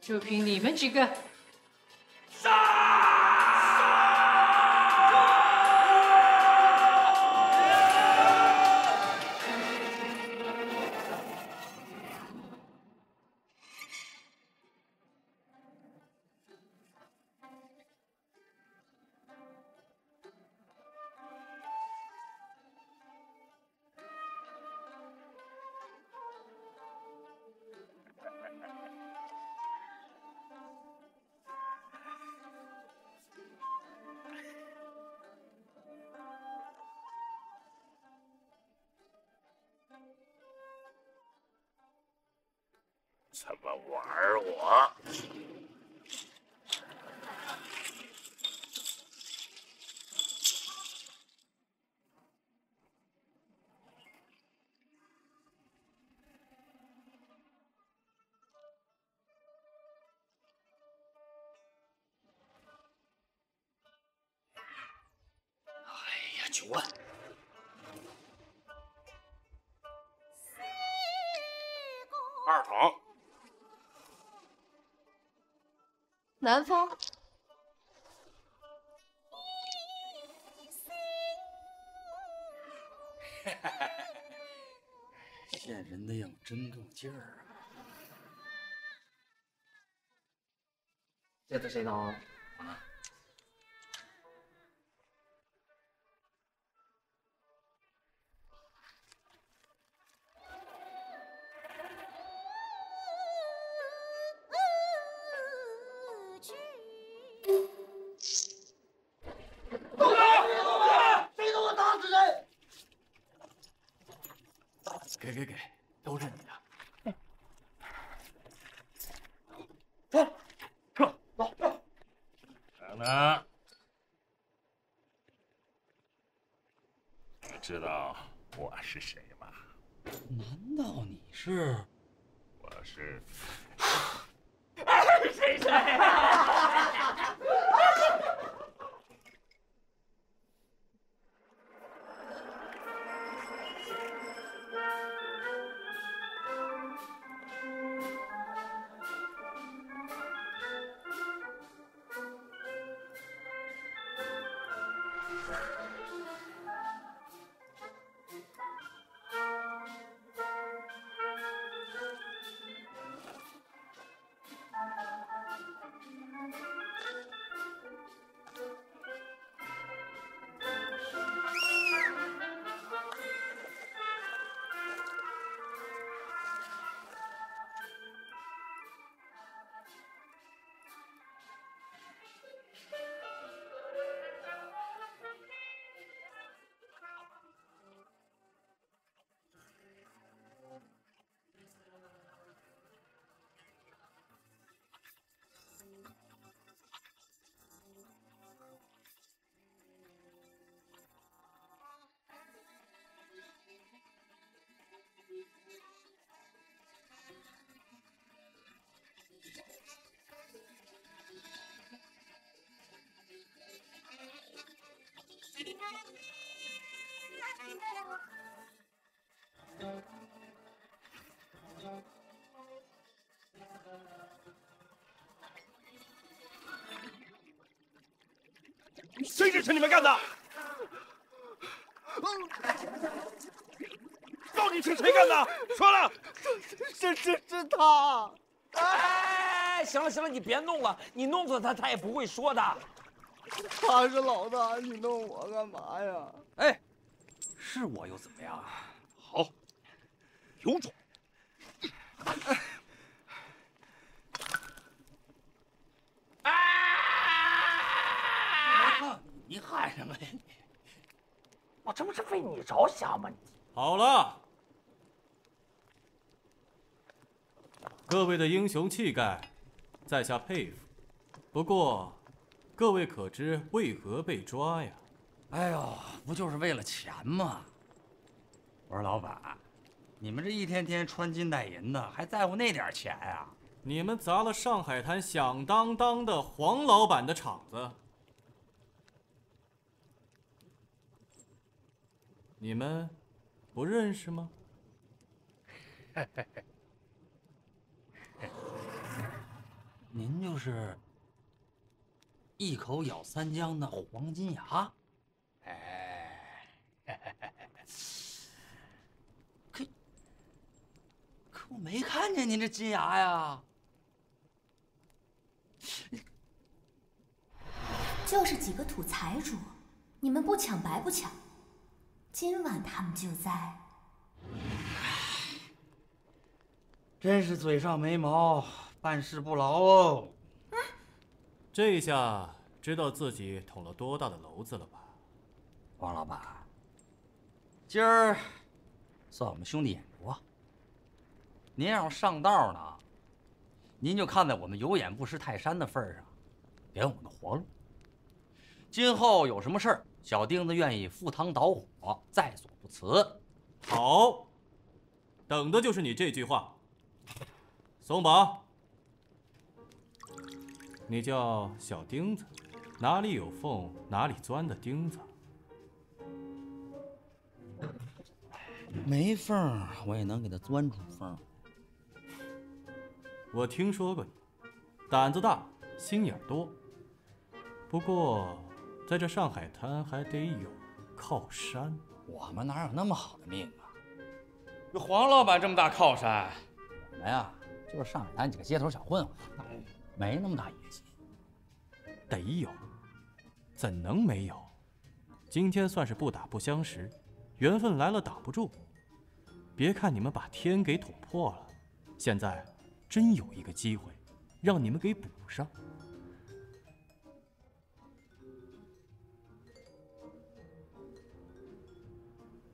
就凭你们几个！ 怎么玩我？哎呀，9万！ 2筒。 南方，骗人的样真够劲儿啊！这是谁刀啊？给，都是你的。走，撤，走。等等，你知道我是谁吗？难道你是？我是。是谁呀？谁支持你们干的？到底是谁干的？说了，是他。哎，行了行了，你别弄了，你弄死他，他也不会说的。他是老大，你弄我干嘛呀？哎，是我又怎么样？好，有种！哎 你喊什么呀你？我这不是为你着想吗？好了，各位的英雄气概，在下佩服。不过，各位可知为何被抓呀？哎呦，不就是为了钱吗？我说老板，你们这一天天穿金戴银的，还在乎那点钱呀？你们砸了上海滩响当当的黄老板的场子。 你们不认识吗？您就是一口咬三江的黄金牙？哎，可我没看见您这金牙呀！就是几个土财主，你们不抢白不抢。 今晚他们就在，真是嘴上没毛，办事不牢哦。嗯，这一下知道自己捅了多大的娄子了吧？王老板，今儿算我们兄弟眼拙。您要上道呢，您就看在我们有眼不识泰山的份上，给我们个活路。今后有什么事儿？ 小丁子愿意赴汤蹈火，在所不辞。好，等的就是你这句话。松绑，你叫小钉子，哪里有缝哪里钻的钉子。没缝我也能给它钻出缝。我听说过你，胆子大，心眼多。不过。 在这上海滩还得有靠山，我们哪有那么好的命啊？有黄老板这么大靠山，我们呀就是上海滩几个街头小混混，没那么大野心。得有，怎能没有？今天算是不打不相识，缘分来了挡不住。别看你们把天给捅破了，现在真有一个机会，让你们给补上。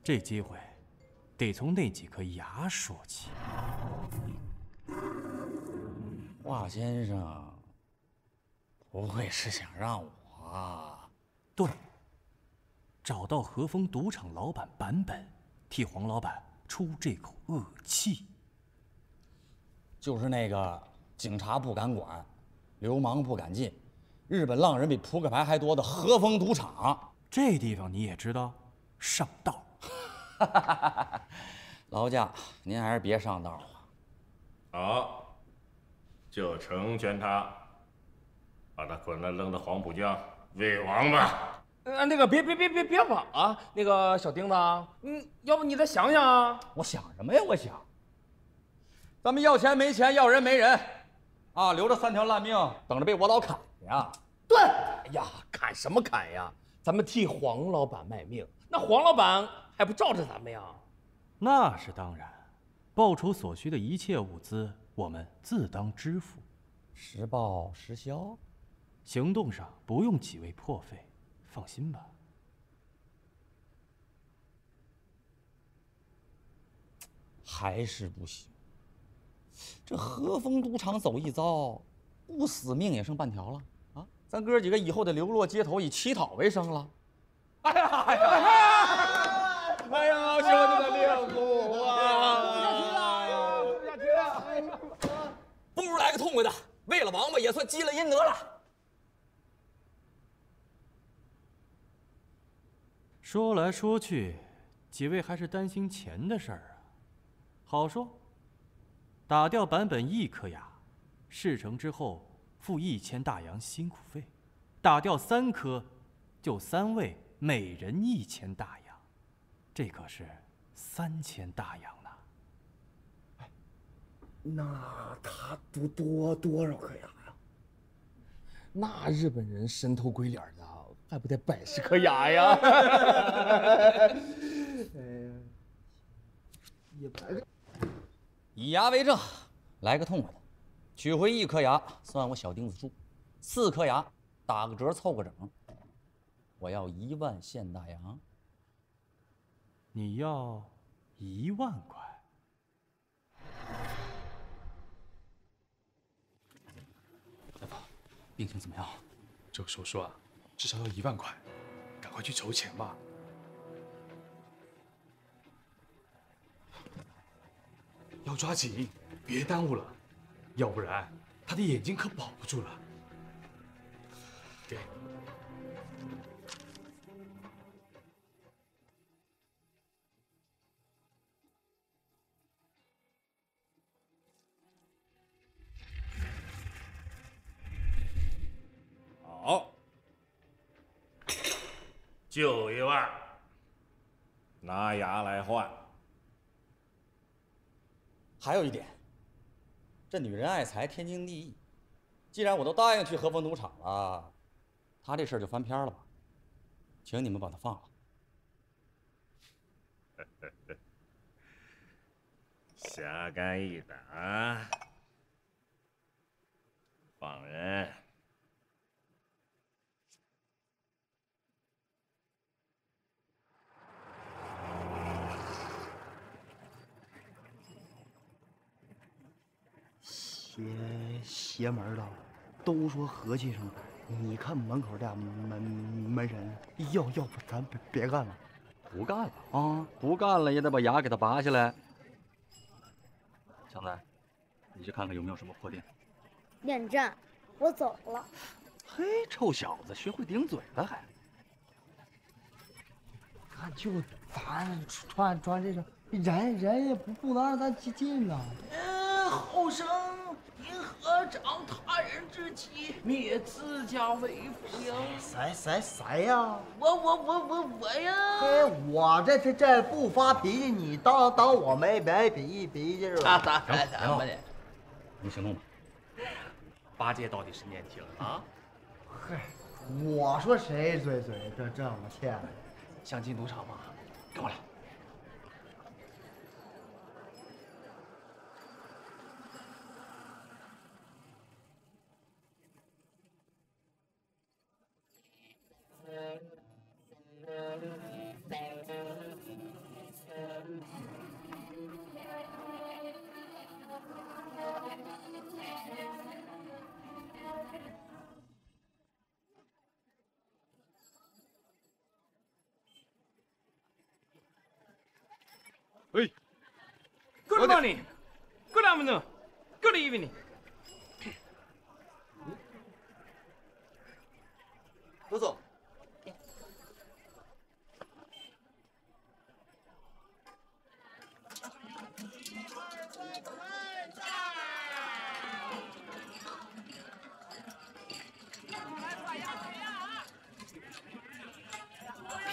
这机会，得从那几颗牙说起。华先生，不会是想让我……对，找到和风赌场老板版本，替黄老板出这口恶气。就是那个警察不敢管，流氓不敢进，日本浪人比扑克牌还多的和风赌场。这地方你也知道，上道。 劳驾，您还是别上道了。好，就成全他，把他滚了扔到黄浦江喂王八。那个别跑啊！那个小钉子，要不你再想想啊？我想什么呀？我想，咱们要钱没钱，要人没人，啊，留着三条烂命等着被我老砍呀！对，哎呀，砍什么砍呀？咱们替黄老板卖命，那黄老板。 还不罩着咱们呀？那是当然，报仇所需的一切物资，我们自当支付，实报实销。行动上不用几位破费，放心吧。还是不行，这和风赌场走一遭，不死命也剩半条了啊！咱哥几个以后得流落街头，以乞讨为生了。哎呀！哎呀！哎呀 哎呀，兄弟们，别哭啊！不下去了，不下去了！不如来个痛快的，喂了王八也算积了阴德了。说来说去，几位还是担心钱的事儿啊。好说，打掉版本一颗牙，事成之后付1000大洋辛苦费；打掉3颗，就3位，每人1千大洋，这可是3000大洋呢。哎，那他毒多少颗牙呀？那日本人神偷鬼脸的，还不得100颗牙呀？100个，以牙为证，来个痛快的，取回1颗牙，算我小钉子数；4颗牙，打个折凑个整。 我要1万现大洋。你要1万块？大夫，病情怎么样？这个手术啊，至少要1万块，赶快去筹钱吧。要抓紧，别耽误了，要不然他的眼睛可保不住了。给。 就1万，拿牙来换。还有一点，这女人爱财，天经地义。既然我都答应去和风赌场了，她这事儿就翻篇了吧？请你们把她放了。侠肝义胆，放人。 邪门道，都说和气生财，你看门口这门神，要不咱别干了，不干了啊！不干了也得把牙给他拔下来。强仔，你去看看有没有什么破店。恋战，我走了。嘿，臭小子，学会顶嘴了还？看，就咱穿这身，人也不能让咱进呐。后生。 您何长他人之妻，灭自家为夫？谁呀？我呀！嘿，我这不发脾气，你当我没脾气是吧？行，你们行动吧。八戒到底是年轻啊！嘿，我说谁嘴这么欠的？想进赌场吗？跟我来。 哎， Good morning, good afternoon, good evening. 罗总。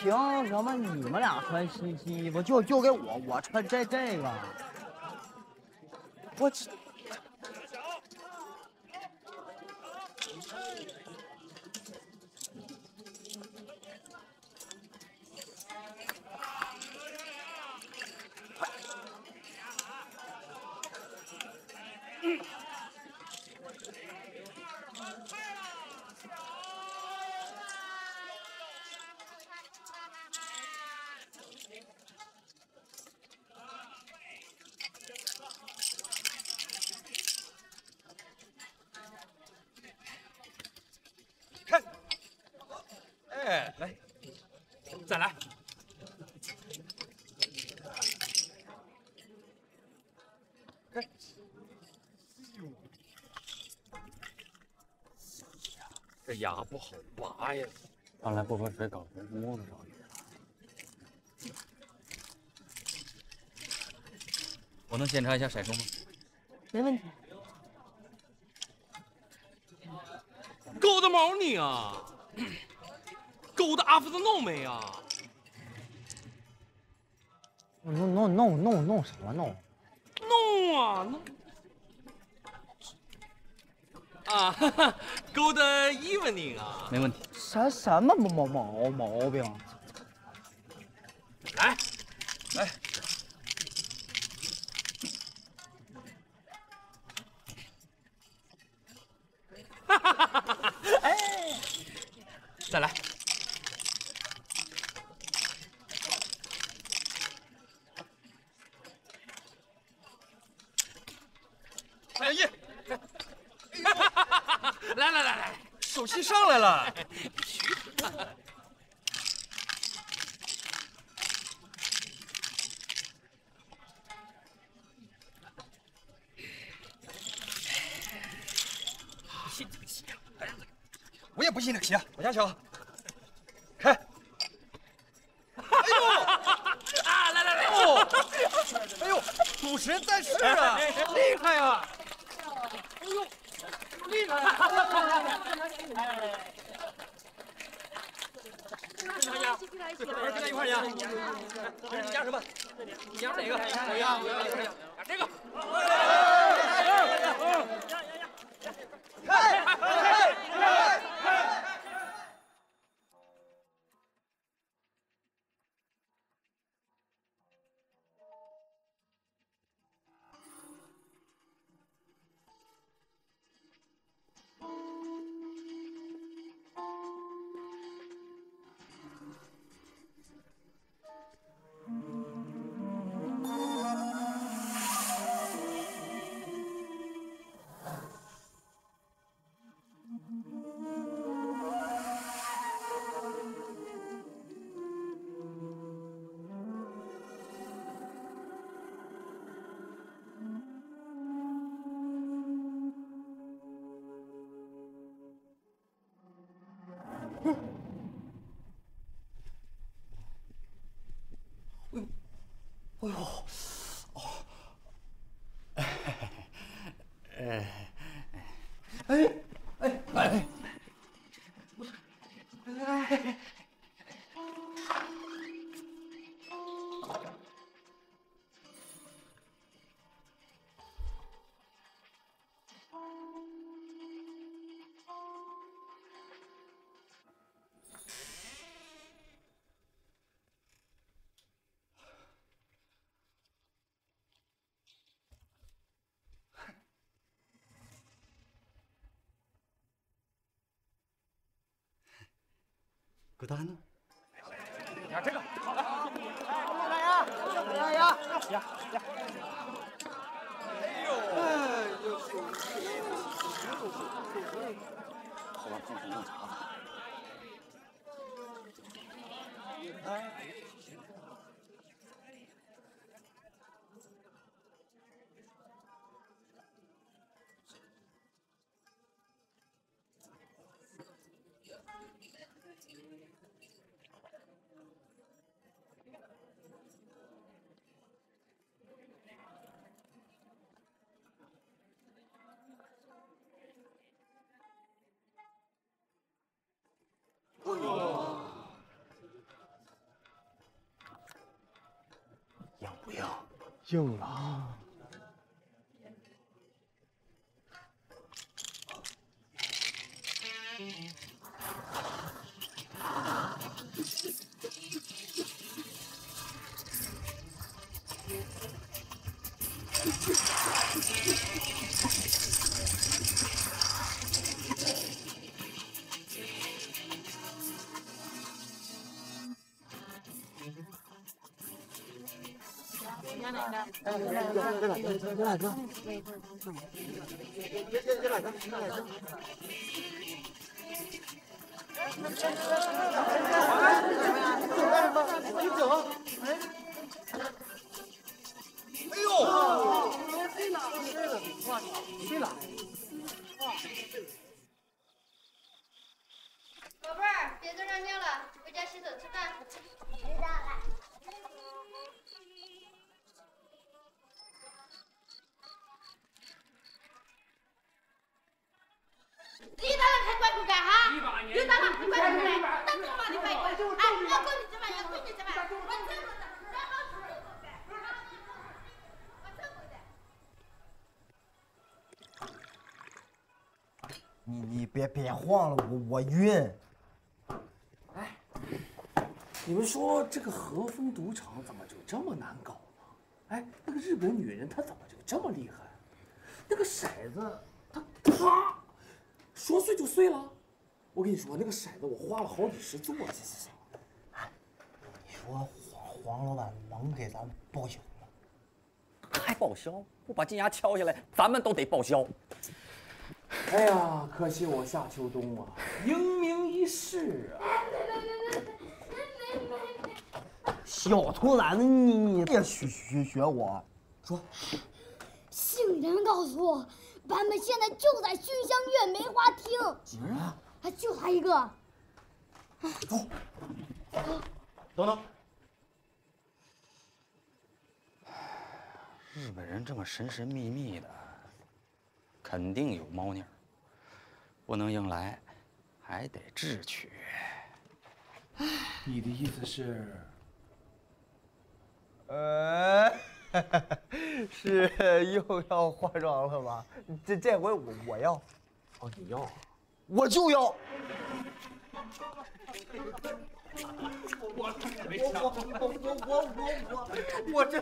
凭什么你们俩穿新衣服，就给我穿这个？我这。这牙不好拔呀！看来不喝水搞成摸不着鱼了。我能检查一下骰盅吗？没问题。勾搭毛你啊！ Good afternoon 没呀？弄什么弄？弄啊弄！啊哈哈 ，Good evening 啊，没问题。什么毛病？来。哎，再来。哎呀，来，手气上来了。我也不信那个邪，往下瞧，开！哎呦！啊，来！哦，哎呦，主持人在世啊，厉害啊！哎呦，厉害！一块钱，你加什么？你加哪个？我要这个。开！哎呦，哦，哎，不是，哎，孤单呢？呀，这个好了，来呀！哎呦，好吧，碰上弄砸了。要不要？要了。来，宝贝儿，别再尿了，回家洗澡吃饭。知道了。你打了还管不管哈？你打了还管不管？打他妈的！你别晃了，我晕。哎，你们说这个和风赌场怎么就这么难搞呢？哎，那个日本女人她怎么就这么厉害？那个骰子她啪，说碎就碎了。我跟你说，那个骰子我花了好几十做。行，哎，你说黄老板能给咱们报销吗？还报销？不把金牙敲下来，咱们都得报销。 哎呀，可惜我夏秋冬啊，英明一世啊！小兔崽子，你别学我，说。杏仁告诉我，咱们现在就在熏香院梅花厅。几个人啊？啊，就他一个。走。等等。日本人这么神秘秘的。 肯定有猫腻儿，不能硬来，还得智取。你的意思是？是又要化妆了吧？这回我要。哦，你要？我就要。我这，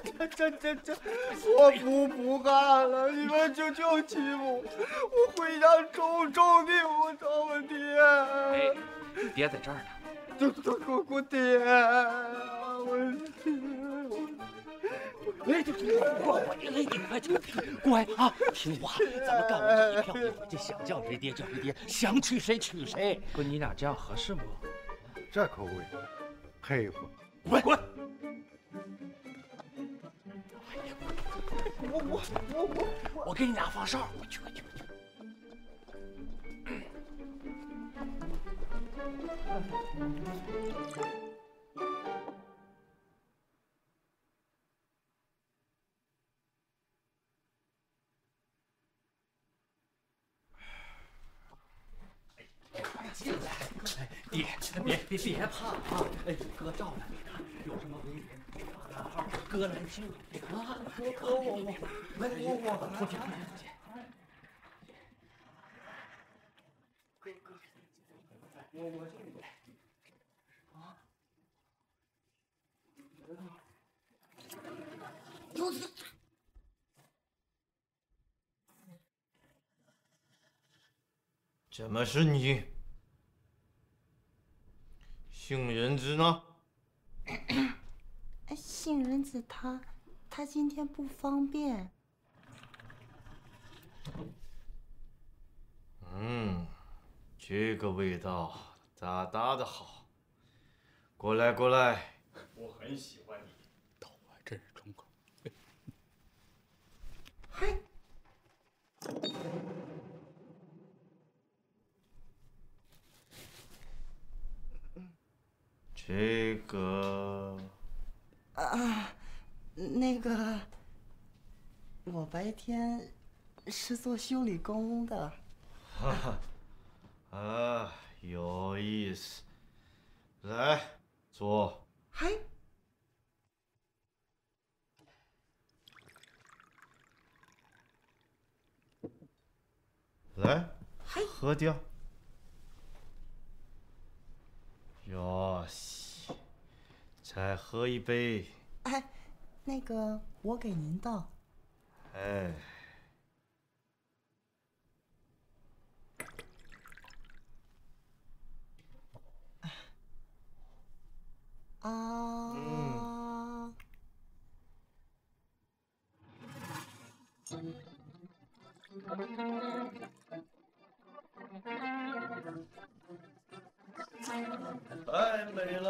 我不干了！你们就欺负我，回家种地，我找我爹。哎，爹在这儿呢。我爹，我爹。哎，过来，你快这个过来啊！听话，咱们干完这一票一票，这想叫谁爹叫谁爹，想娶谁娶谁。不，你俩这样合适不？ 这口味，佩服！滚！我给你俩放哨！我去！快进来！ 别怕啊！哎，哥罩着你呢，有什么危险，哥来救你啊！我出去！我这里来啊！怎么是你？ 杏仁子呢？杏仁子她今天不方便。嗯，这个味道大的好。过来，我很喜欢你。倒啊，真是重口。嘿。这个啊，那个，我白天是做修理工的。哈哈，啊，有意思。来，坐。嗨。来，嗨，喝掉。 哟西，再喝一杯。哎，那个，我给您倒。哎，啊，太美了！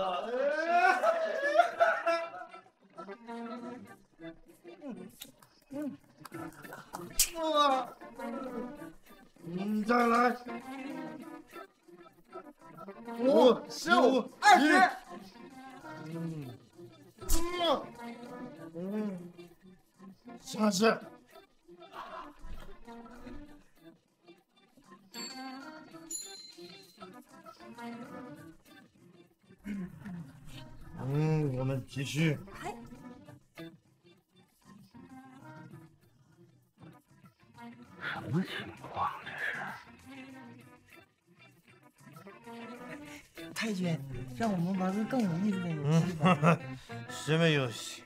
再来！5、15、20！下去！我们继续。はい。什么情况这是？太君，让我们玩个更有意思的游戏吧。什么游戏？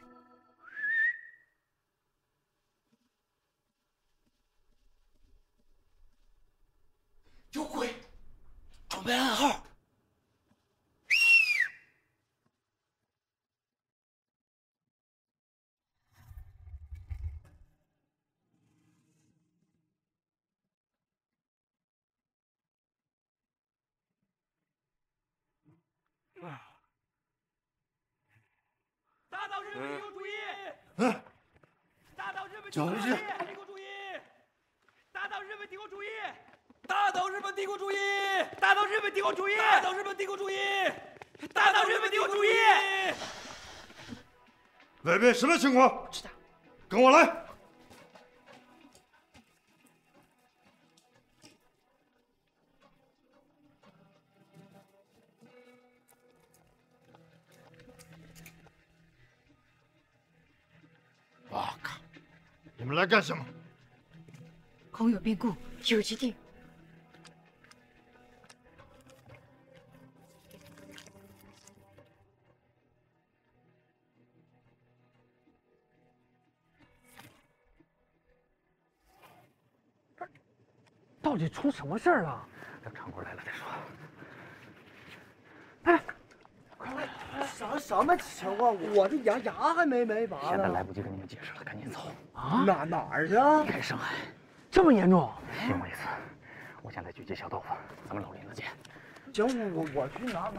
有鬼！准备暗号。打倒日本帝国主义！打倒日本帝国主义！打倒日本帝国主义！ 打倒日本帝国主义！打倒日本帝国主义！打倒日本帝国主义！打倒日本帝国主义！外面什么情况？知道。跟我来。我靠！你们来干什么？空有变故，有基地。 到底出什么事儿了？等长官来了再说。哎，快来！什么情况？我这牙还没拔呢。现在来不及跟你们解释了，赶紧走啊！哪儿去啊？离开上海，这么严重？听我一次，我现在去接小豆腐，咱们老林子见。行，我去拿。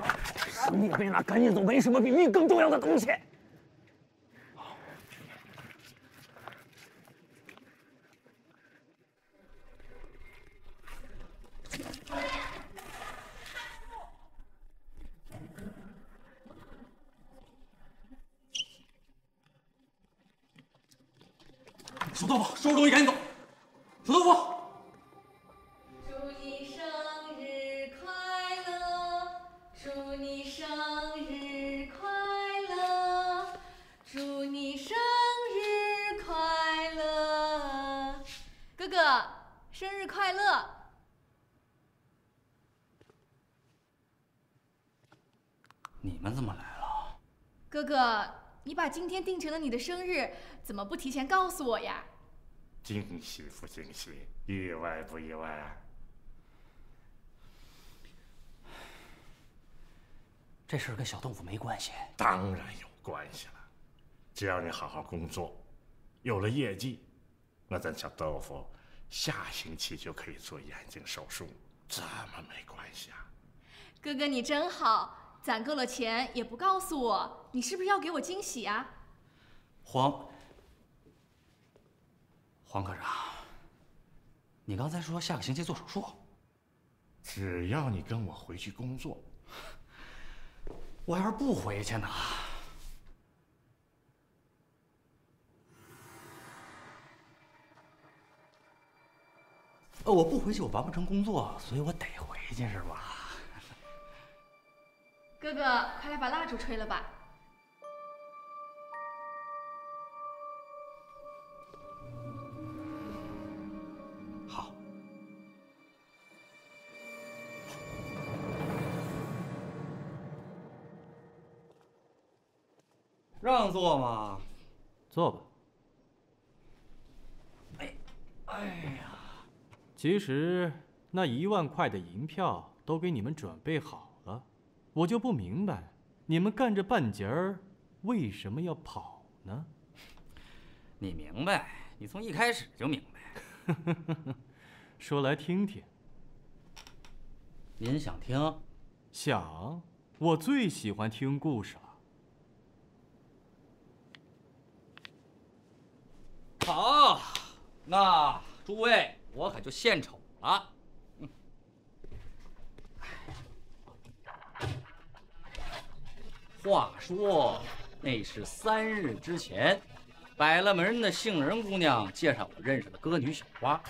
你也别拿，赶紧走，没什么比命更重要的东西。 小豆腐，收拾东西赶紧走。小豆腐，祝你生日快乐，祝你生日快乐，祝你生日快乐，哥哥，生日快乐。你们怎么来了？哥哥。 你把今天定成了你的生日，怎么不提前告诉我呀？惊喜不惊喜，意外不意外啊？这事儿跟小豆腐没关系。当然有关系了，只要你好好工作，有了业绩，那咱小豆腐下星期就可以做眼睛手术，怎么没关系啊？哥哥，你真好。 攒够了钱也不告诉我，你是不是要给我惊喜啊？黄科长，你刚才说下个星期做手术，只要你跟我回去工作，我要是不回去呢？我不回去我完不成工作，所以我得回去是吧？ 哥哥，快来把蜡烛吹了吧！好。让座嘛，坐吧。哎呀，其实那1万块的银票都给你们准备好。 我就不明白，你们干这半截儿，为什么要跑呢？你明白，你从一开始就明白。说来听听。您想听？想，我最喜欢听故事了。好，那诸位，我可就献丑了。 话说，那是3日之前，百乐门的杏仁姑娘介绍我认识的歌女小花，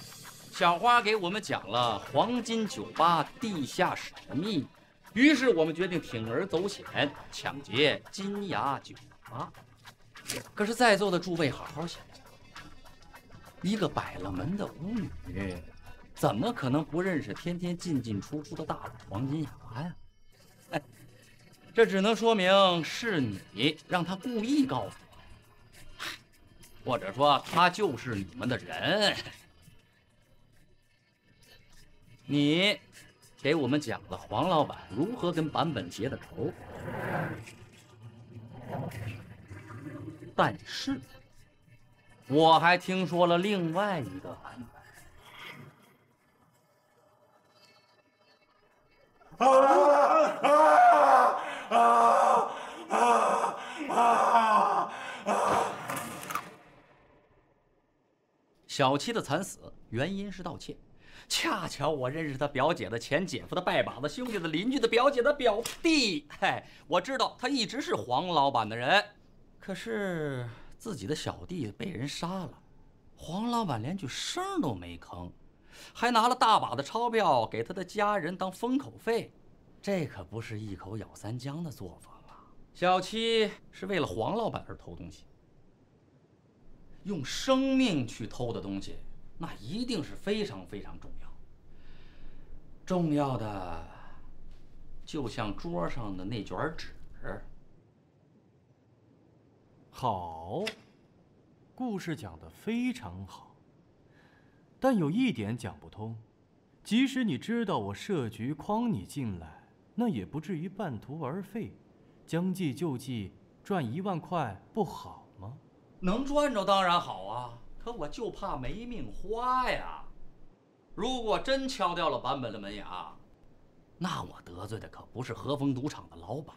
小花给我们讲了黄金酒吧地下室的秘密，于是我们决定铤而走险，抢劫金牙酒吧。可是，在座的诸位好好想想，一个摆了门的舞女，怎么可能不认识天天进出出的大佬黄金牙呀？哎，这只能说明是你让他故意告诉我，或者说他就是你们的人。 你给我们讲了黄老板如何跟坂本结的仇，但是我还听说了另外一个版本。小七的惨死原因是盗窃。 恰巧我认识他表姐的前姐夫的拜把子兄弟的邻居的表姐的表弟，哎，我知道他一直是黄老板的人，可是自己的小弟被人杀了，黄老板连句声都没吭，还拿了大把的钞票给他的家人当封口费，这可不是一口咬三江的做法啊！小七是为了黄老板而偷东西，用生命去偷的东西。 那一定是非常非常重要，重要的就像桌上的那卷纸。好，故事讲得非常好，但有一点讲不通，即使你知道我设局诓你进来，那也不至于半途而废，将计就计，赚1万块不好吗？能赚着当然好啊。 可我就怕没命花呀！如果真敲掉了版本的门牙，那我得罪的可不是和风赌场的老板，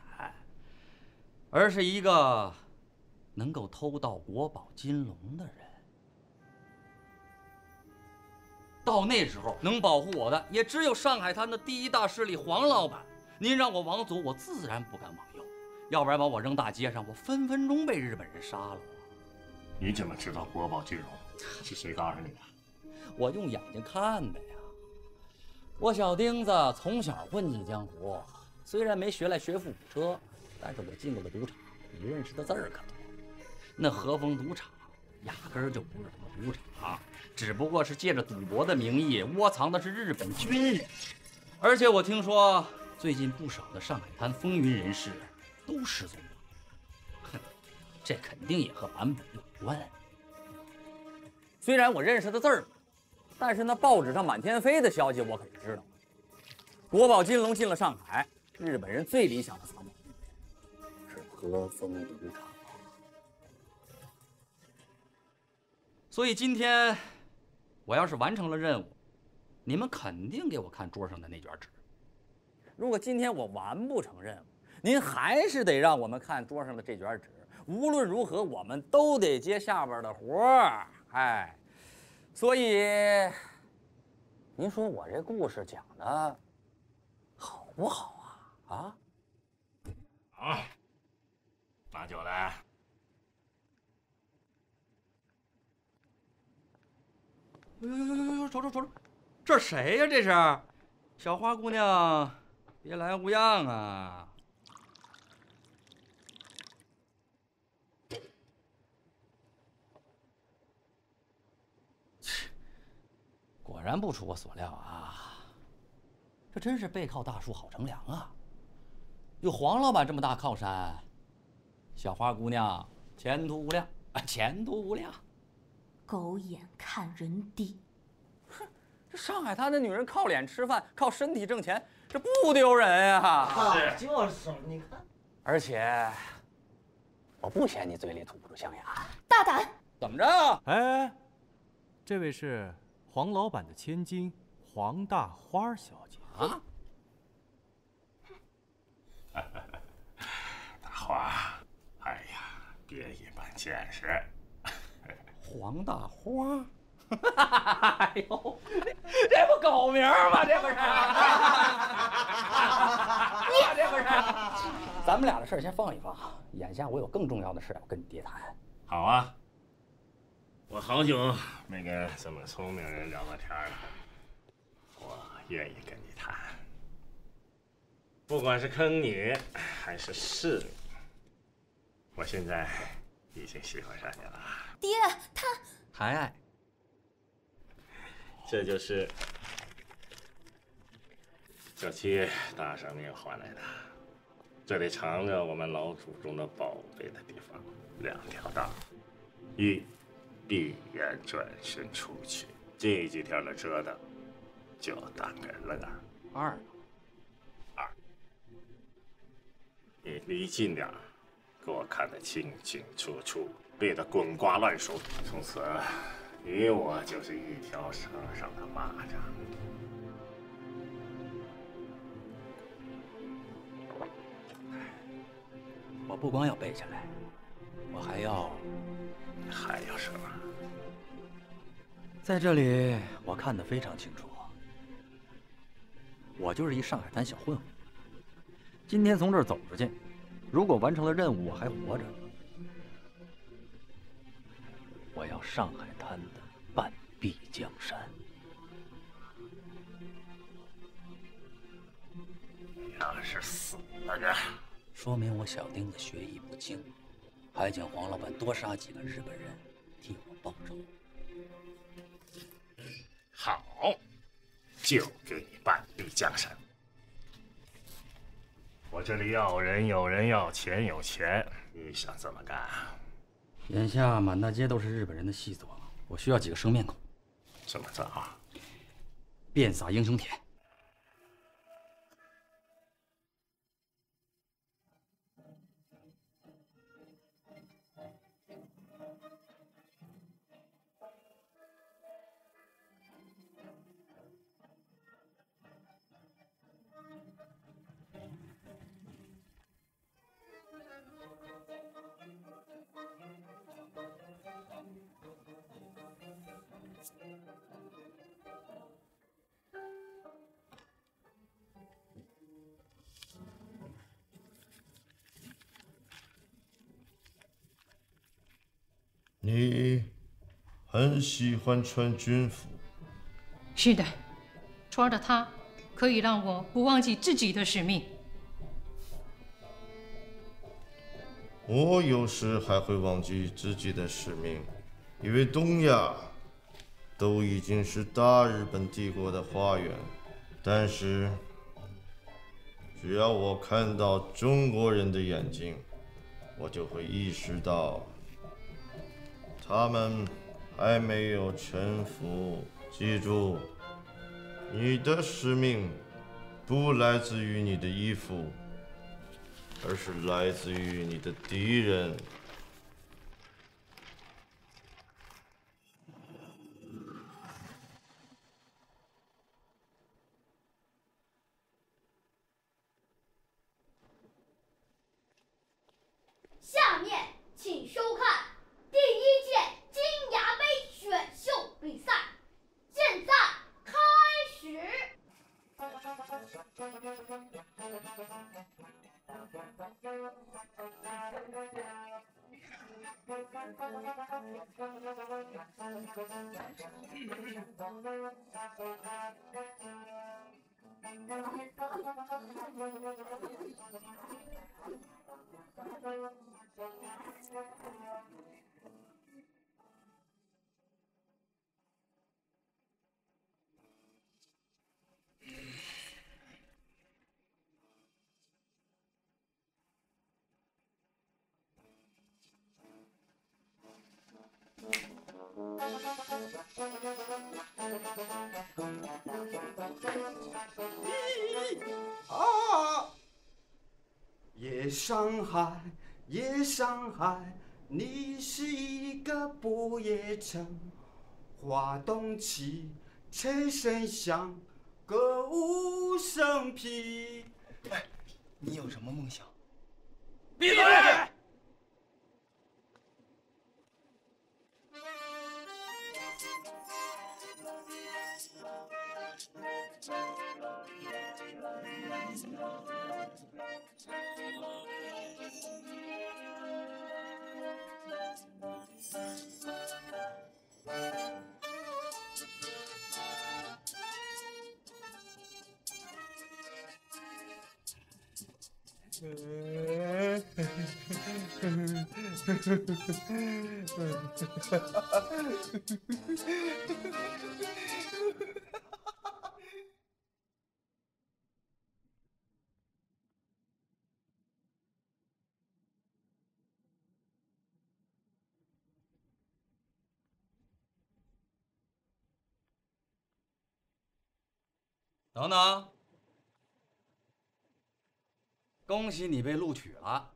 而是一个能够偷盗国宝金龙的人。到那时候，能保护我的也只有上海滩的第一大势力黄老板。您让我往左，我自然不敢往右，要不然把我扔大街上，我分分钟被日本人杀了。 你怎么知道国宝金融？是谁告诉你的？我用眼睛看的呀。我小丁子从小混迹江湖，虽然没学来学富五车，但是我进过的赌场，你认识的字儿可多。那和风赌场压根儿就不是什么赌场，只不过是借着赌博的名义窝藏的是日本军人。而且我听说最近不少的上海滩风云人士都失踪了。 这肯定也和版本有关。虽然我认识的字儿，但是那报纸上满天飞的消息我可是知道。国宝金龙进了上海，日本人最理想的藏宝是和风赌场。所以今天我要是完成了任务，你们肯定给我看桌上的那卷纸。如果今天我完不成任务，您还是得让我们看桌上的这卷纸。 无论如何，我们都得接下边的活儿，哎，所以，您说我这故事讲的好不好啊？啊？好，拿酒来。呦呦呦呦呦！瞅瞅瞅瞅，这是谁呀？这是小花姑娘，别来无恙啊！ 果然不出我所料啊！这真是背靠大树好乘凉啊！有黄老板这么大靠山，小花姑娘前途无量啊！前途无量！狗眼看人低，哼！这上海滩的女人靠脸吃饭，靠身体挣钱，这不丢人呀！啊，就是你看，而且我不嫌你嘴里吐不出象牙，大胆！怎么着啊？哎，这位是。 黄老板的千金黄大花小姐啊，大花，哎呀，别一般见识。黄大花，哎呦，这不狗名吗？这不是？你这不是？咱们俩的事先放一放，眼下我有更重要的事要跟你爹谈。好啊。 我好久没跟这么聪明人聊过天了，我愿意跟你谈。不管是坑你还是试你，我现在已经喜欢上你了。爹，他还爱。这就是小七大赏面换来的，这里藏着我们老祖宗的宝贝的地方，两条大路，一闭眼转身出去，这几条的折腾就大概了个二。 你离近点，给我看得清清楚楚，背得滚瓜烂熟。从此，你我就是一条绳上的蚂蚱。我不光要背下来，我还要……还要什么？在这里，我看得非常清楚。我就是一上海滩小混混。 今天从这儿走出去，如果完成了任务，我还活着，我要上海滩的半壁江山。要是死了呢？说明我小丁子学艺不精，还请黄老板多杀几个日本人替我报仇。好，就给你半壁江山。 我这里要人有人，要钱有钱，你想怎么干啊？眼下满大街都是日本人的细作，我需要几个生面孔。这么早啊？遍撒英雄帖。你很喜欢穿军服。是的，穿着它可以让我不忘记自己的使命。我有时还会忘记自己的使命，因为东亚都已经是大日本帝国的花园。但是，只要我看到中国人的眼睛，我就会意识到。 他们还没有臣服。记住，你的使命不来自于你的衣服，而是来自于你的敌人。下面请收看。 第一届金牙杯选秀比赛，现在开始。啊！夜上海，夜上海，你是一个不夜城。花动起，车声响，歌舞升平。哎，你有什么梦想？闭嘴！等等。 恭喜你被录取了！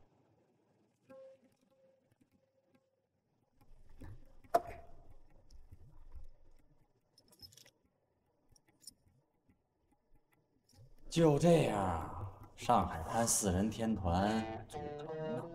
就这样，上海滩四人天团组成了。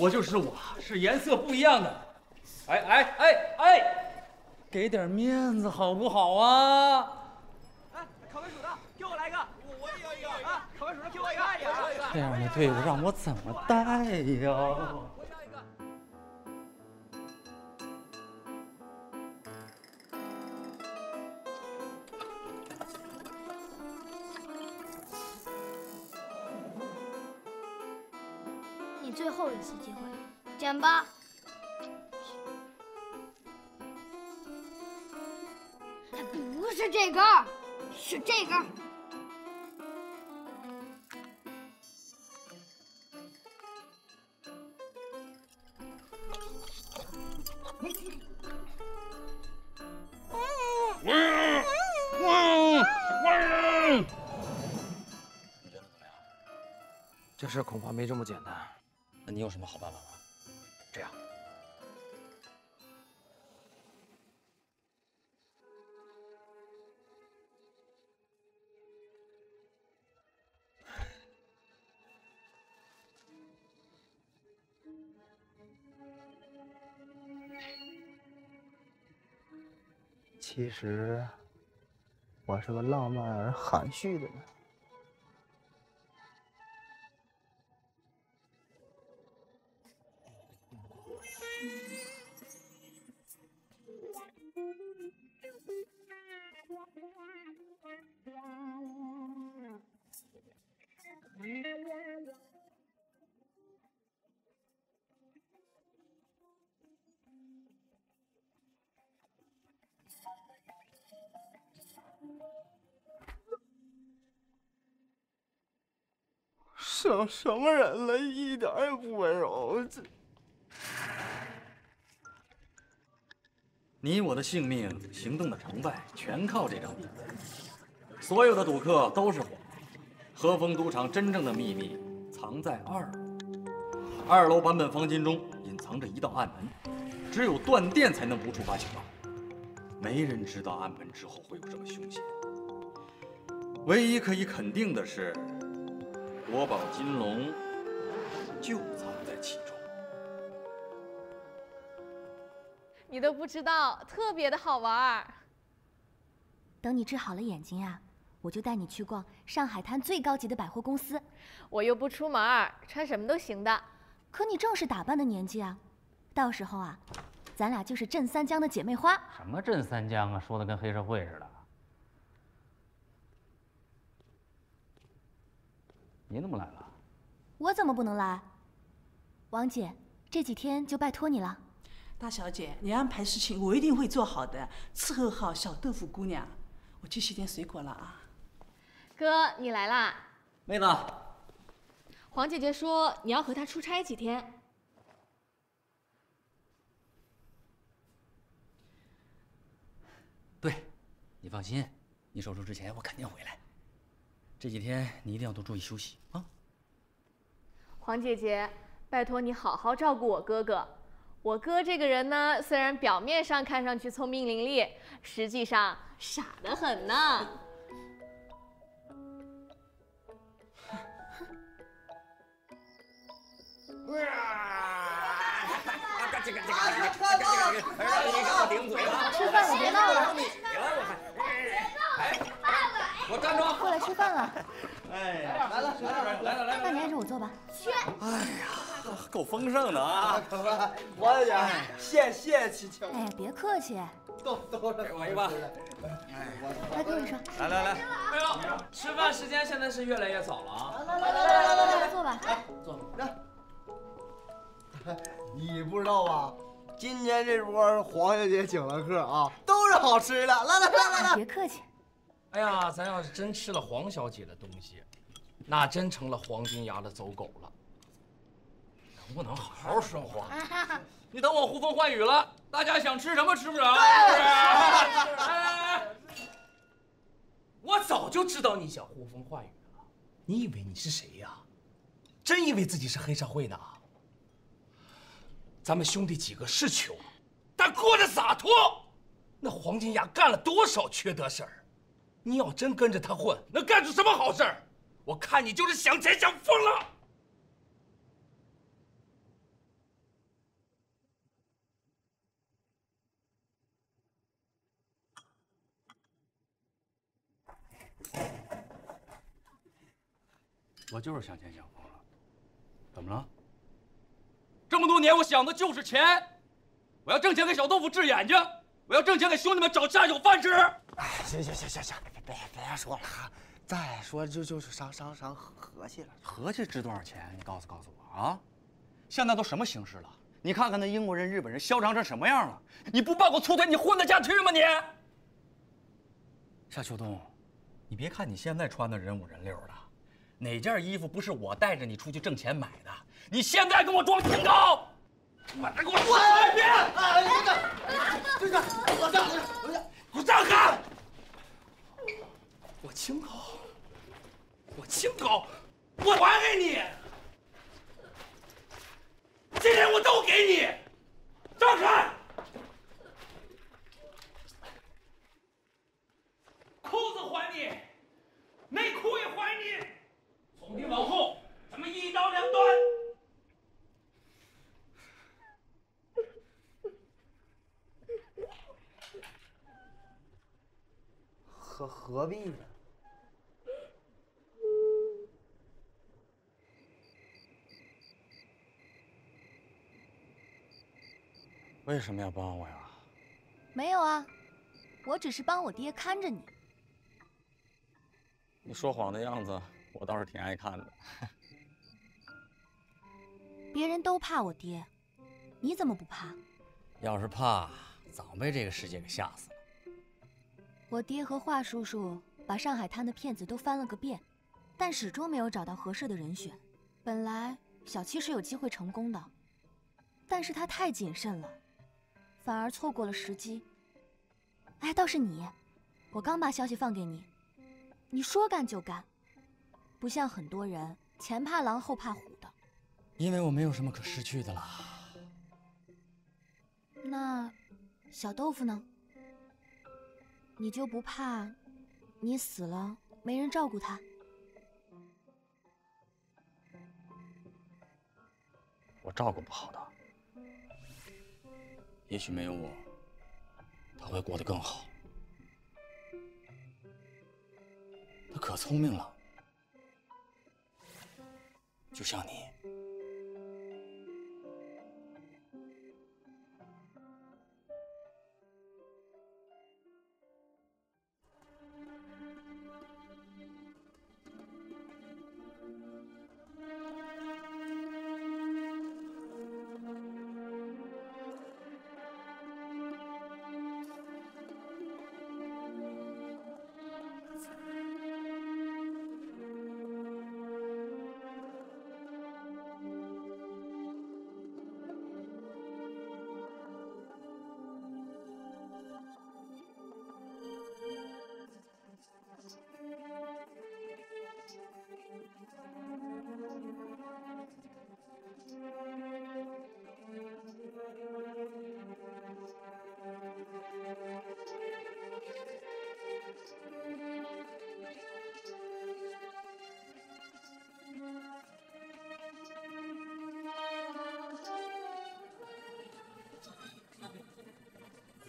我就是我，是颜色不一样的。哎，给点面子好不好啊？哎，烤白薯的，给我来一个。我也要一个啊！烤白薯的，给我一个。这样的队伍让我怎么带呀？ 最后一次机会，捡吧！它不是这根，是这根。你觉得怎么样？这事恐怕没这么简单。 那你有什么好办法吗？这样，其实我是个浪漫而含蓄的人。 什么人了？一点也不温柔。这，你我的性命、行动的成败，全靠这张名。所有的赌客都是谎。和风赌场真正的秘密藏在二楼版本房间中，隐藏着一道暗门，只有断电才能无处发情报。没人知道暗门之后会有什么凶险。唯一可以肯定的是。 国宝金龙就藏在其中，你都不知道，特别的好玩儿。等你治好了眼睛啊，我就带你去逛上海滩最高级的百货公司。我又不出门，穿什么都行的。可你正是打扮的年纪啊，到时候啊，咱俩就是镇三江的姐妹花。什么镇三江啊，说的跟黑社会似的。 你怎么来了？我怎么不能来？王姐，这几天就拜托你了。大小姐，你安排事情，我一定会做好的，伺候好小豆腐姑娘。我去洗点水果了啊。哥，你来啦。妹子，黄姐姐说你要和她出差几天。对，你放心，你手术之前我肯定回来。 这几天你一定要多注意休息啊，黄姐姐，拜托你好好照顾我哥哥。我哥这个人呢，虽然表面上看上去聪明伶俐，实际上傻得很呢。顶嘴了。吃饭了，别闹了。你来，我看。哎，我站住！过来吃饭了。哎，来了，来了。饭还是我做吧。去。哎呀，够丰盛的啊！我也谢亲亲。哎，别客气。都给我一把。来跟我说。来。哎呦，吃饭时间现在是越来越早了啊！来，坐吧。来，坐。来。 你不知道吧？今年这波黄小姐请了客啊，都是好吃的。来，别客气。哎呀，咱要是真吃了黄小姐的东西，那真成了黄金牙的走狗了。能不能好好说话？你等我呼风唤雨了，大家想吃什么吃不着。哎，我早就知道你想呼风唤雨了。你以为你是谁呀？真以为自己是黑社会呢？ 咱们兄弟几个是穷，但过得洒脱。那黄金牙干了多少缺德事儿？你要真跟着他混，能干出什么好事儿？我看你就是想钱想疯了。我就是想钱想疯了，怎么了？ 这么多年，我想的就是钱。我要挣钱给小豆腐治眼睛，我要挣钱给兄弟们找下酒饭吃。哎，行，别说了哈，再说就是商和气了。和气值多少钱？你告诉我啊！现在都什么形势了？你看看那英国人、日本人嚣张成什么样了？你不抱个粗腿，你混得下去吗你？夏秋冬，你别看你现在穿的人五人六的。 哪件衣服不是我带着你出去挣钱买的？你现在跟我装清高！晚上给我滚！别！哎，站！给我站开！我清高，我还给你！这些我都给你！站开！裤子还你，内裤也还你。 从今往后，咱们一刀两断。何必呢？为什么要帮我呀？没有啊，我只是帮我爹看着你。你说谎的样子。 我倒是挺爱看的。别人都怕我爹，你怎么不怕？要是怕，早被这个世界给吓死了。我爹和华叔叔把上海滩的骗子都翻了个遍，但始终没有找到合适的人选。本来小七是有机会成功的，但是他太谨慎了，反而错过了时机。哎，倒是你，我刚把消息放给你，你说干就干。 不像很多人前怕狼后怕虎的，因为我没有什么可失去的啦。那小豆腐呢？你就不怕你死了没人照顾他？我照顾不好他，也许没有我，他会过得更好。他可聪明了。 就像你，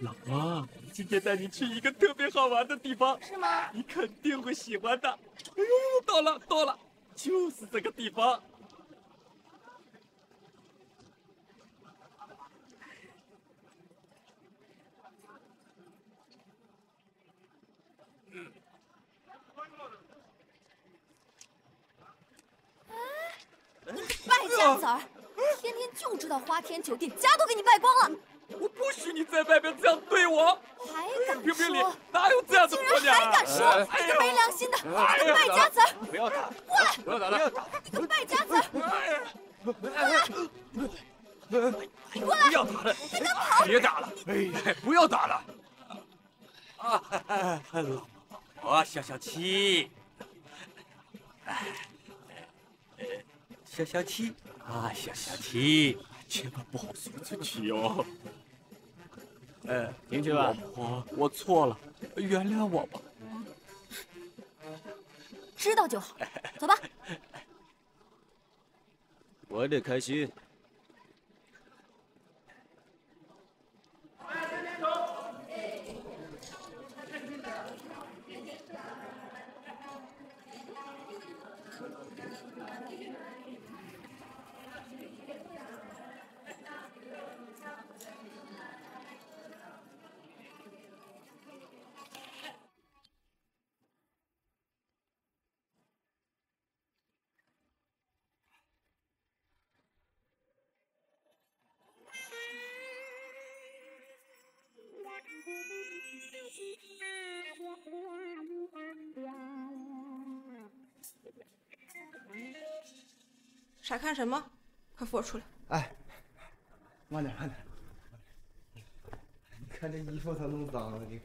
老妈，今天带你去一个特别好玩的地方，是吗？你肯定会喜欢的。哎呦，到了，到了，就是这个地方。嗯。哎，你个败家子儿，天天就知道花天酒地，家都给你败光了。 我不许你在外边这样对我！还敢说？评评理，哪有这样的姑娘？还敢说？你个没良心的，你个败家子！不要打！过来！不要打了！你个败家子！过来！不要打了！别敢跑！别打了！哎，不要打了！啊，老婆小七，小七啊，小七。 千万不好说自己哦！哎，进去吧。老婆，我错了，原谅我吧。知道就好，走吧。我得开心。傻看什么？快扶我出来！哎，慢点，慢点。你看这衣服都弄脏了，你。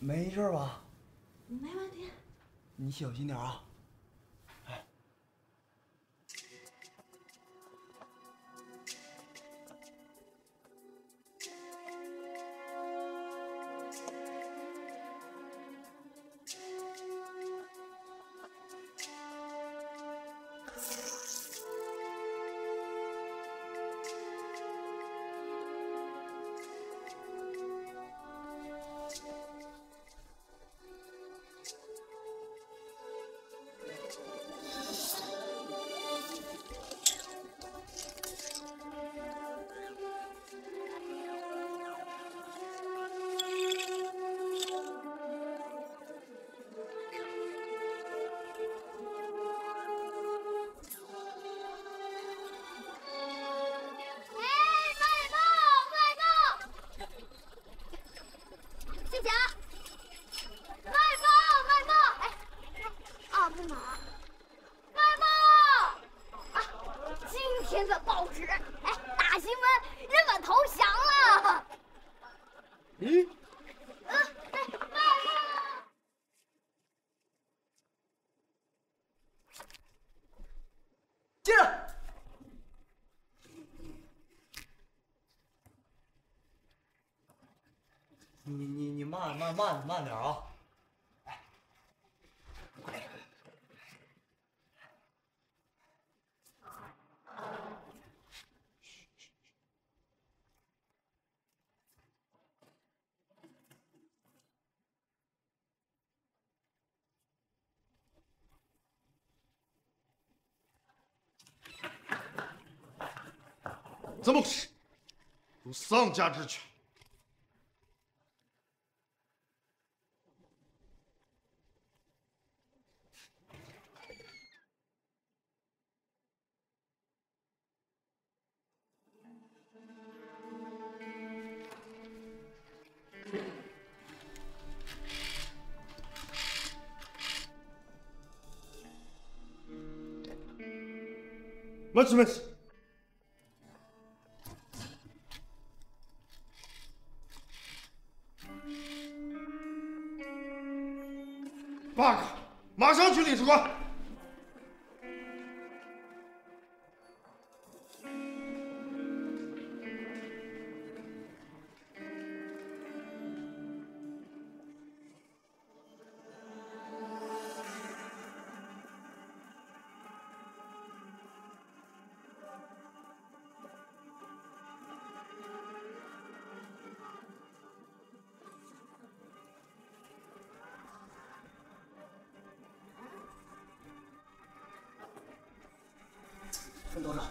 没事吧？没问题。你小心点啊！哎，慢点啊！哎，怎么吃？有丧家之犬！ 慢吃慢吃。滚！分多少？啊！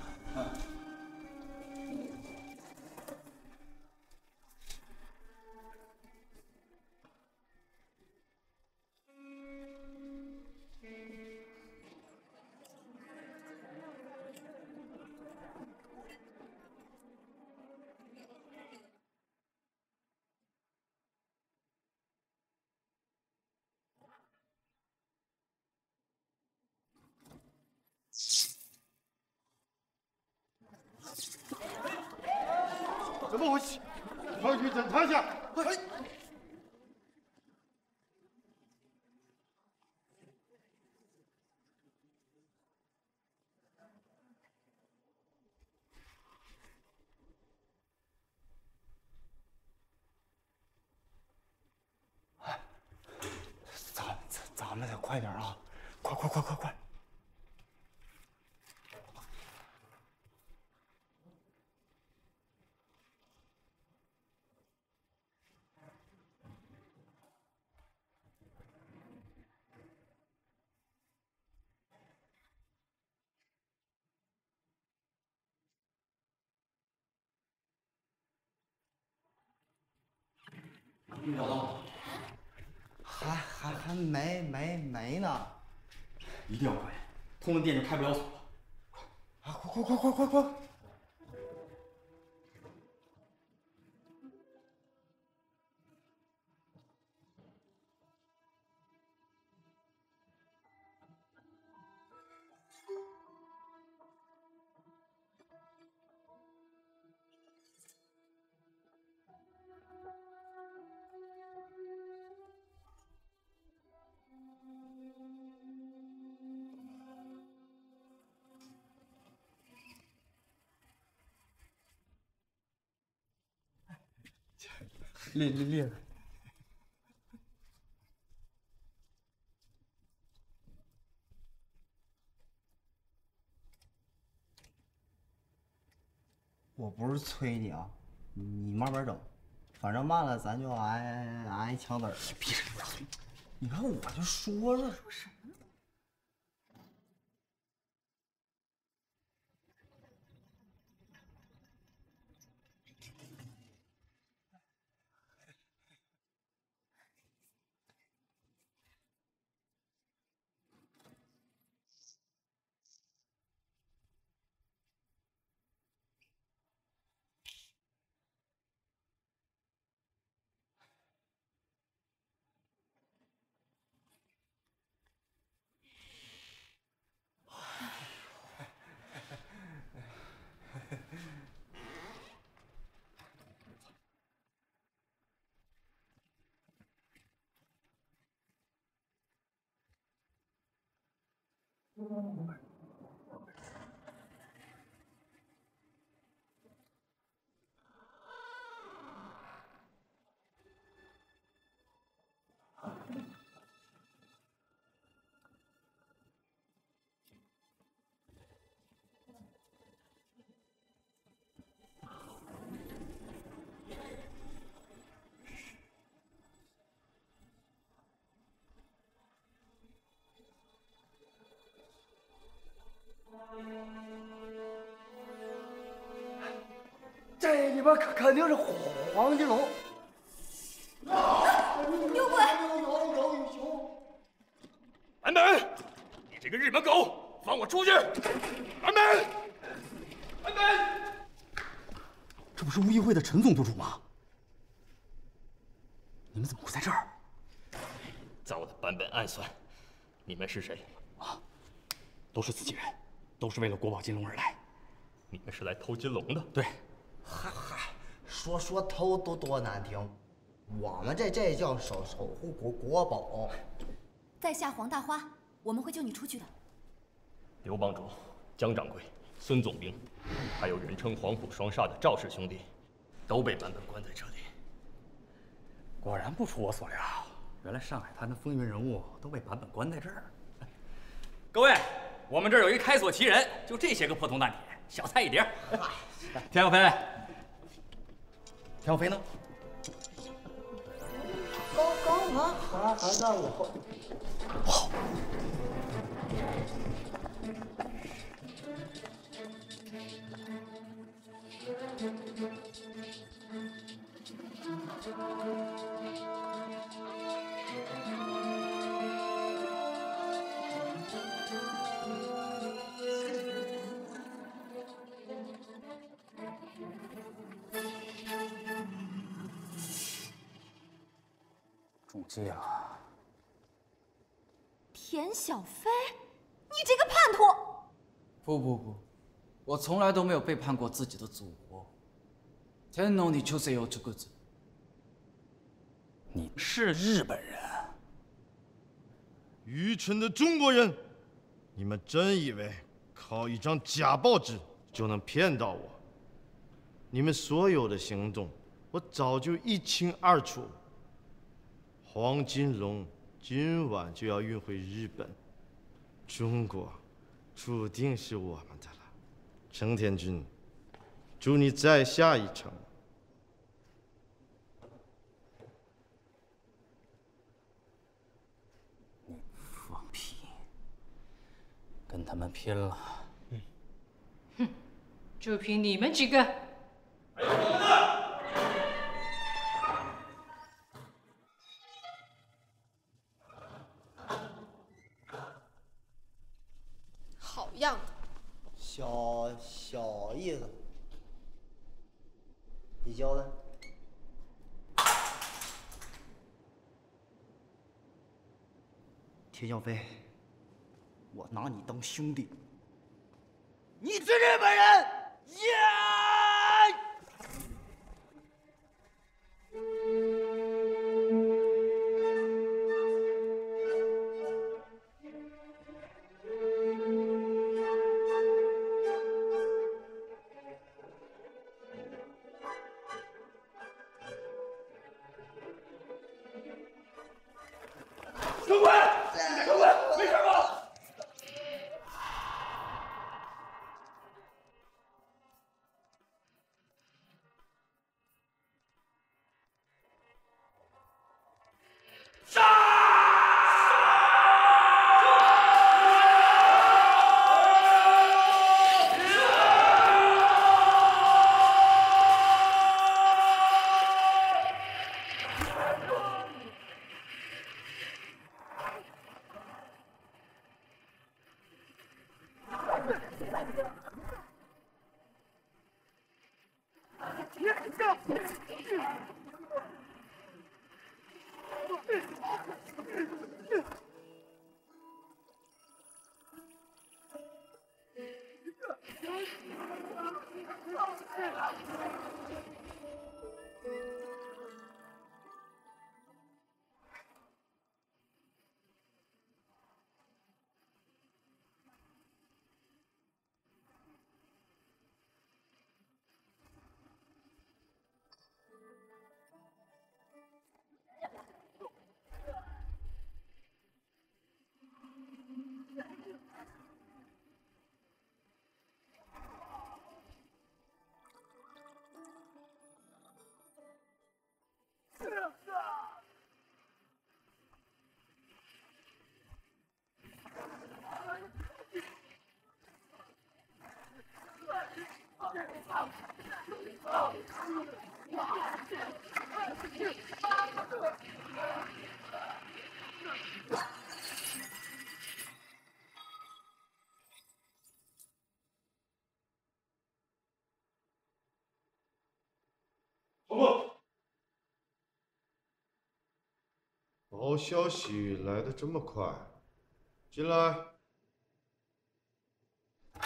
怎么回事？快去检查一下！哎。 咱们得快点啊！快！没找到。 还没呢，一定要快！通了电就开不了锁了，快！啊，快！厉害！我不是催你啊，你慢慢等，反正慢了咱就挨枪子儿。别说了，你看我就说了。说什么呢？这里边肯定是黄金龙。 这个日本狗，放我出去！安门！安门！这不是乌衣会的陈总督主吗？你们怎么会在这儿？在我的版本暗算，你们是谁？啊，都是自己人，都是为了国宝金龙而来。你们是来偷金龙的？对。哈，说偷多难听，我们这叫守护国宝。在下黄大花。我们会救你出去的。刘帮主、江掌柜、孙总兵，还有人称“黄埔双煞”的赵氏兄弟，都被版本关在这里。果然不出我所料，原来上海滩的风云人物都被版本关在这儿。各位，我们这儿有一开锁奇人，就这些个破铜烂铁，小菜一碟。田小飞，田小飞呢？ 啊！他还在我后。好。中计了，田小飞，你这个叛徒！不，我从来都没有背叛过自己的祖国。天皇に忠誠を誓う。你是日本人，愚蠢的中国人，你们真以为靠一张假报纸就能骗到我？你们所有的行动，我早就一清二楚。 黄金龙今晚就要运回日本，中国注定是我们的了。程天军，祝你再下一城。你放屁！跟他们拼了！哼，就凭你们几个！还有我们的！ 小意思，你教的。田小飞，我拿你当兄弟。你是日本人！好消息来得这么快，进来。蠢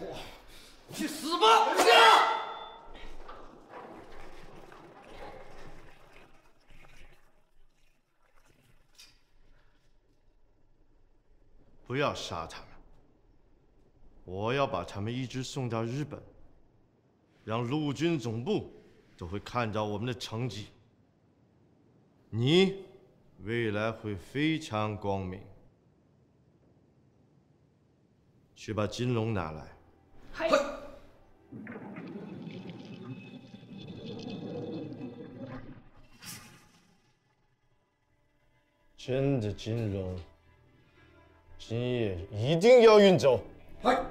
货！不要杀他们，我要把他们一直送到日本，让陆军总部都会看到我们的成绩。你未来会非常光明。去把金龙拿来。嗨。真的金龙。 今夜一定要运走。嗨，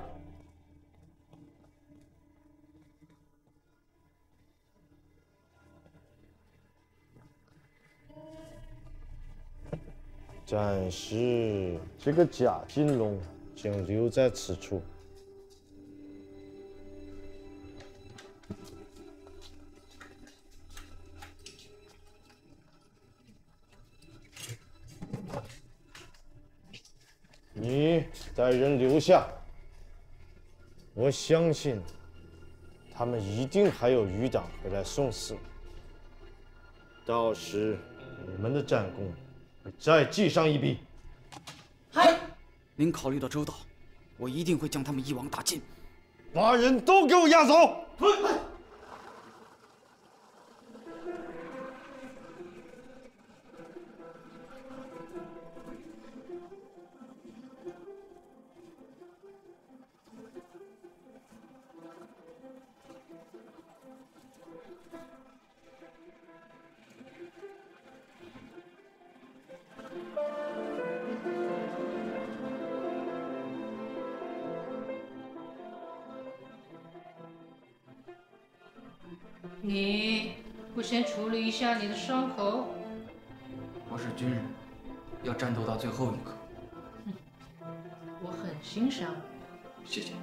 暂时这个假金龙请留在此处。你带人留下，我相信他们一定还有余党会来送死。到时你们的战功会再记上一笔。嗨，您考虑的周到，我一定会将他们一网打尽。把人都给我押走！你不先处理一下你的伤口？我是军人，要战斗到最后一刻。我很欣赏你。谢谢。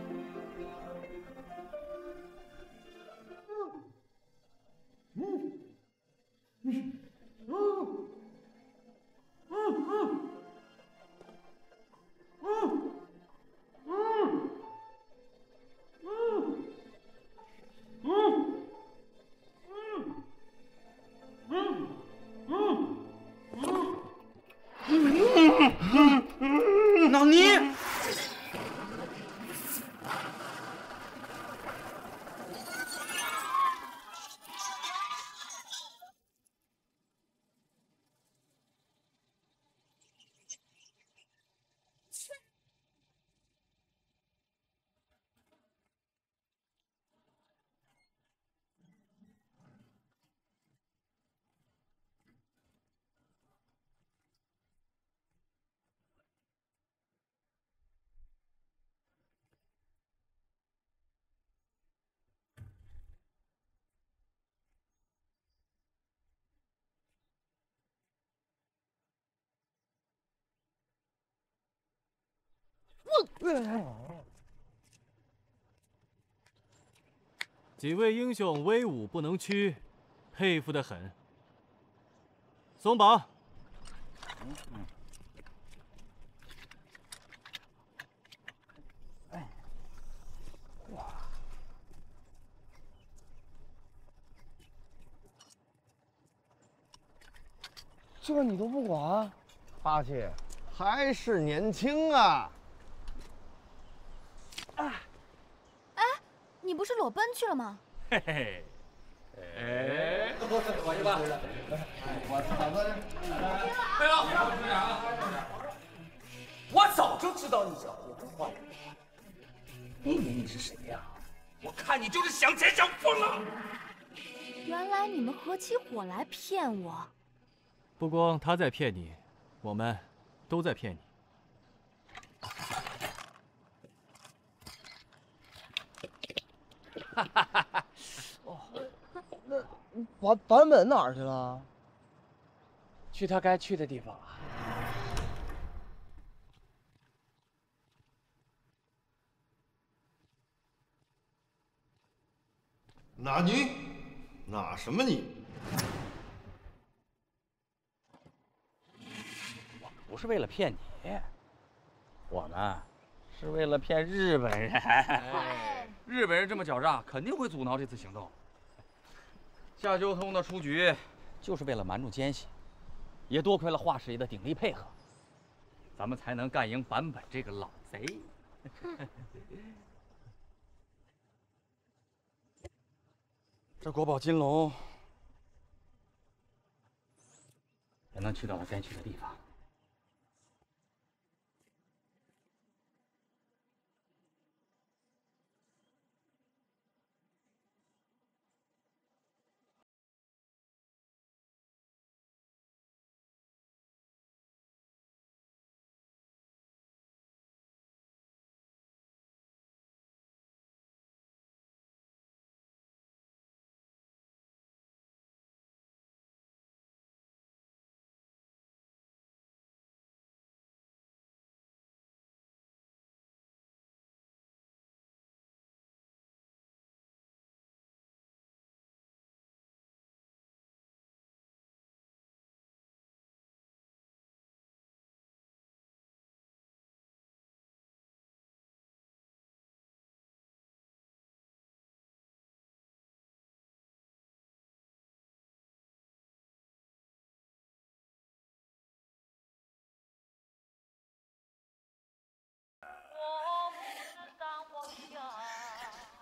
几位英雄威武不能屈，佩服得很。松绑。这你都不管？八戒还是年轻啊。 哎，你不是裸奔去了吗？嘿嘿，哎，我去吧。我打算，哎呦，我早就知道你是胡说八道。你以为你是谁呀？我看你就是想钱想疯了。原来你们合起伙来骗我。不光他在骗你，我们都在骗你。 哈，哦，那版本哪儿去了？去他该去的地方。哪尼？哪什么你？我不是为了骗你，我呢，是为了骗日本人。哎 日本人这么狡诈，肯定会阻挠这次行动。夏秋通的出局，就是为了瞒住奸细，也多亏了华师爷的鼎力配合。咱们才能干赢坂本这个老贼。这国宝金龙才能去到我该去的地方。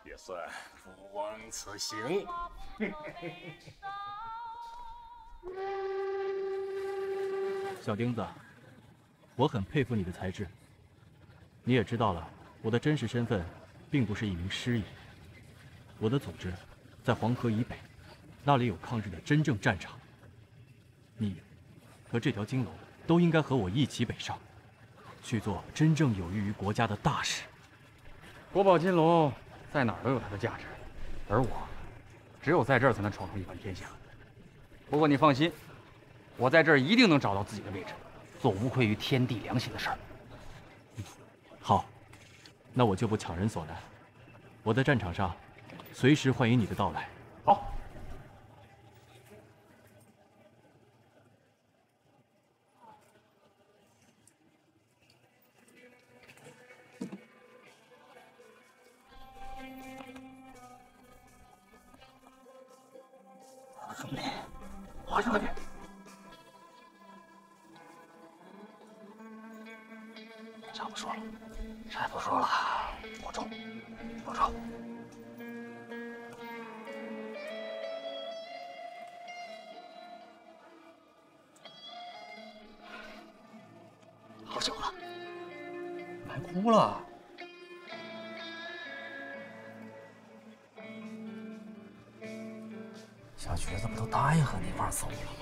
也算不枉此行。小钉子，我很佩服你的才智。你也知道了，我的真实身份并不是一名师爷。我的组织在黄河以北，那里有抗日的真正战场。你和这条金龙都应该和我一起北上，去做真正有益于国家的大事。国宝金龙。 在哪儿都有它的价值，而我，只有在这儿才能闯出一番天下。不过你放心，我在这儿一定能找到自己的位置，做无愧于天地良心的事儿。好，那我就不强人所难，我在战场上随时欢迎你的到来。好。 兄弟，滑下去！啥不说了，啥也不说了，保重，保重。好久了，白哭了。 小瘸子不都答应和你一块走了吗？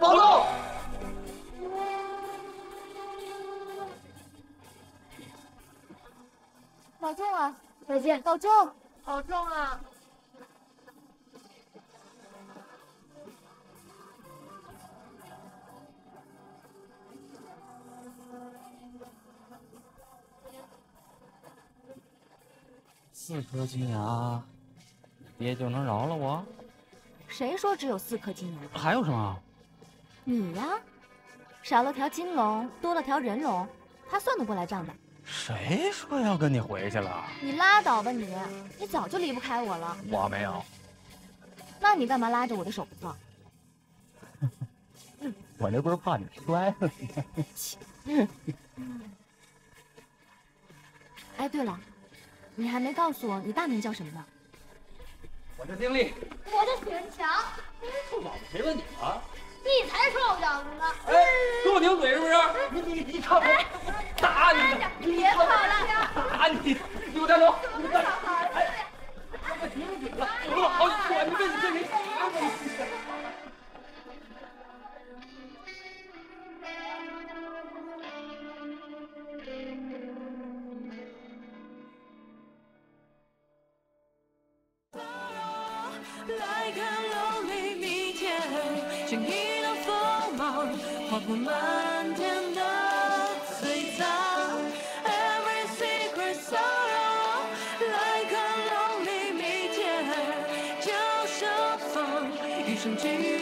报道！保重啊！再见！保重！ 保重啊！4颗金牙，爹就能饶了我？谁说只有4颗金牙？还有什么？你呀，少了条金龙，多了条人龙，他算得过来账的。 谁说要跟你回去了？你拉倒吧你！你早就离不开我了。我没有。那你干嘛拉着我的手不放？我这不是怕你摔了吗？哎，对了，你还没告诉我你大名叫什么呢？我叫丁力。我叫许文强。臭小子，谁问你了？你才臭小子呢！哎，跟我顶嘴是不是？你看我。 打你！别跑了！打你！刘大龙，你干啥？哎，我顶你了！我好冤，你这人打我！来看流离明天，像一道锋芒，划破漫天。 Thank you.